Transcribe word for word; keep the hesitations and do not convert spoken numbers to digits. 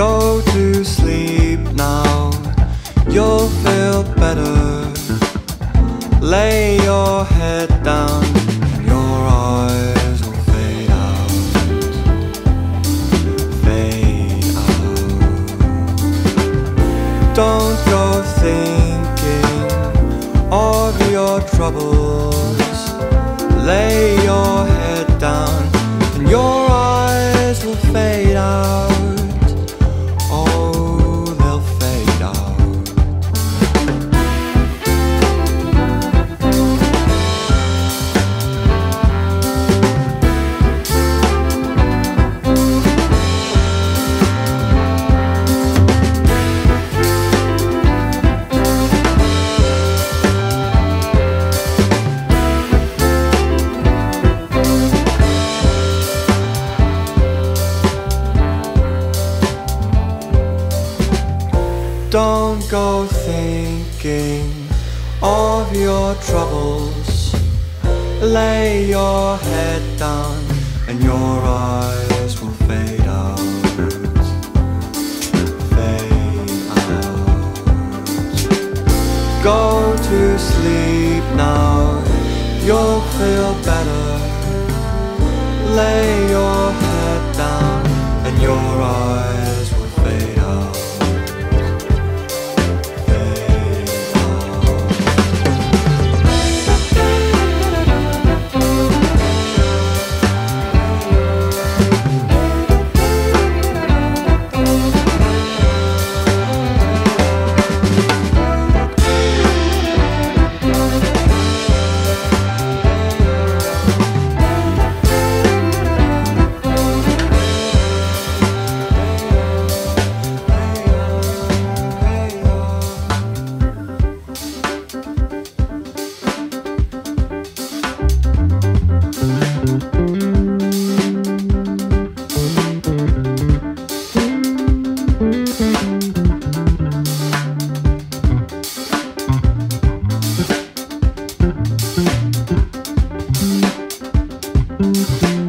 Go to sleep now, you'll feel better. Lay your head down, your eyes will fade out, fade out. Don't go thinking of your troubles. Lay your head down and your eyes will fade out. Don't go thinking of your troubles. Lay your head down and your eyes will fade out, fade out. Go to sleep now, you'll feel better. Lay your head down and your eyes will fade out. Thank you.